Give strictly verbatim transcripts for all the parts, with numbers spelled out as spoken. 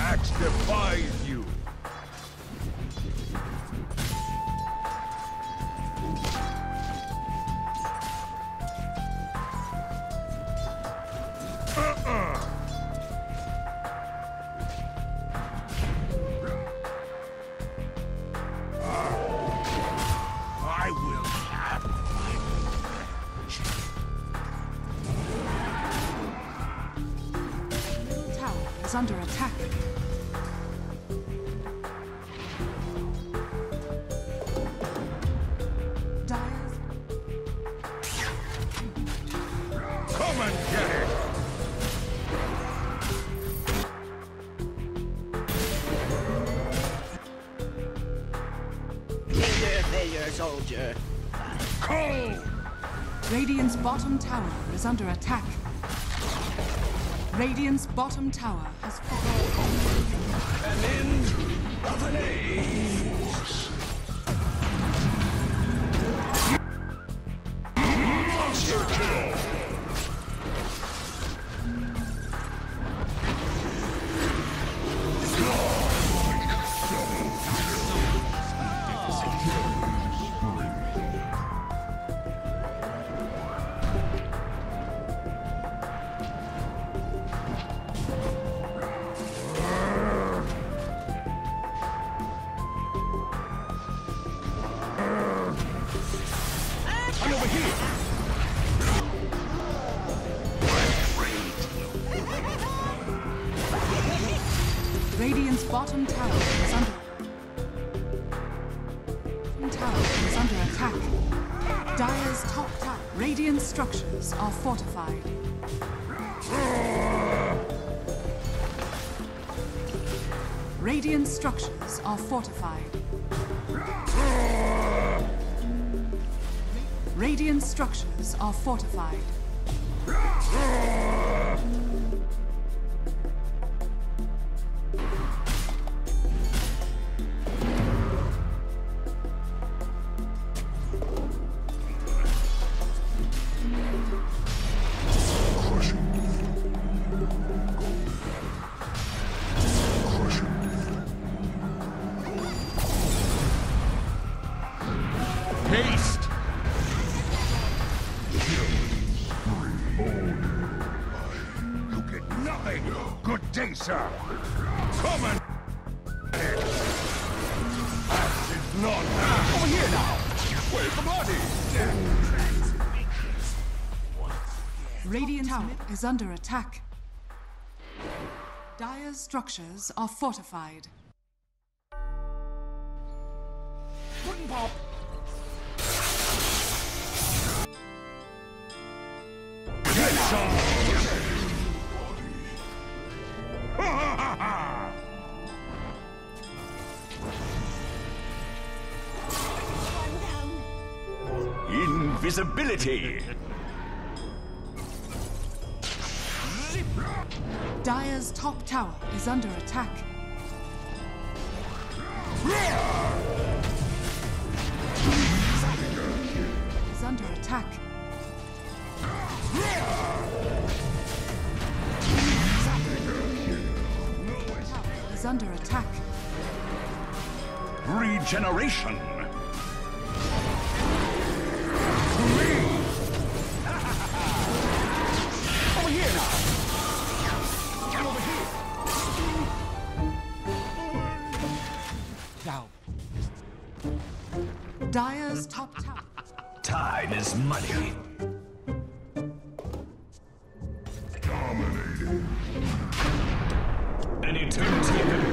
Axe defies you. Under attack. Dyer's... Come and get it! There, there, soldier. Cold! Radiant's bottom tower is under attack. Radiant's bottom tower has fallen. An end of an age. Monster kill. Radiant's bottom tower is under tower is under attack. Dire's top tower. Radiant structures are fortified. Radiant structures are fortified. Radiant structures are fortified. Haste! You get nothing! Good day, sir! Come and... That is not... Over here now! Where's the body? Radiant Tower is under attack. Dire's structures are fortified. Wooden pop! Invisibility. Dire's top tower is under attack. Is under attack. Is under attack. Regeneration. Over here now. Get over here. Now. Dire's top tower. Time is money. An eternity of adventure.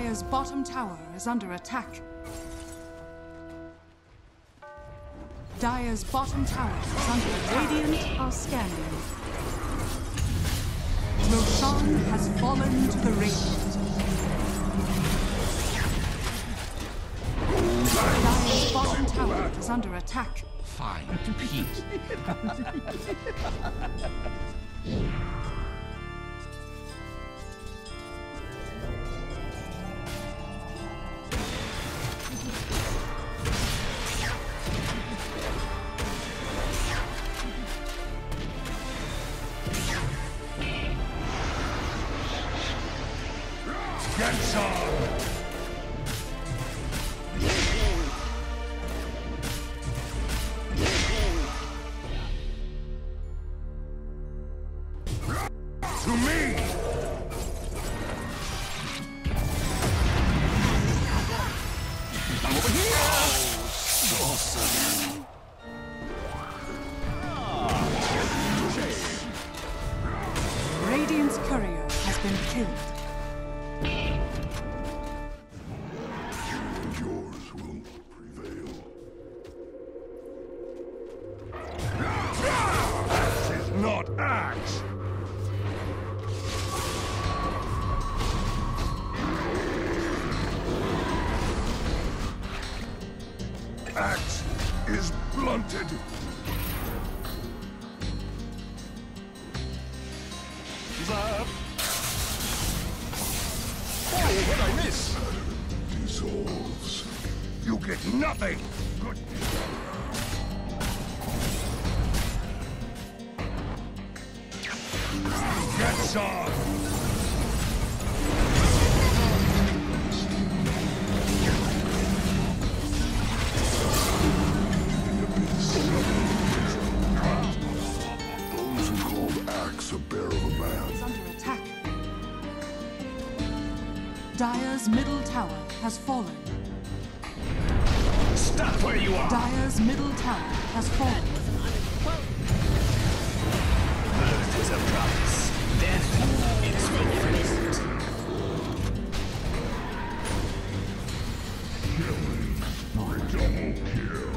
Empire's bottom tower is under attack. Dire's bottom tower is under attack. Radiant are scanning. Roshan has fallen to the Radiant. Dire's bottom tower is under attack. Fine, Pete. That's all! Axe is blunted. Zap. Oh, what I miss? Dissolves. You get nothing. Good. Get some. Dire's middle tower has fallen. Stop where you are! Dire's middle tower has fallen. Earth is a promise. Death is magnificent. Killing for a double kill.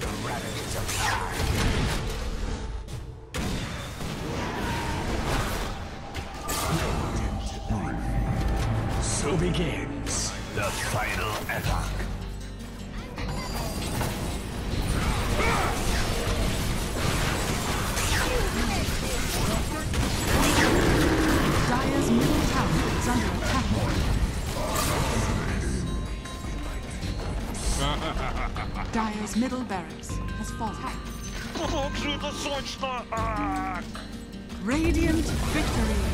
The ravages of time. Killing for So begins the final attack. Dire's middle tower is under attack. Dire's middle barracks has fallen. Radiant victory.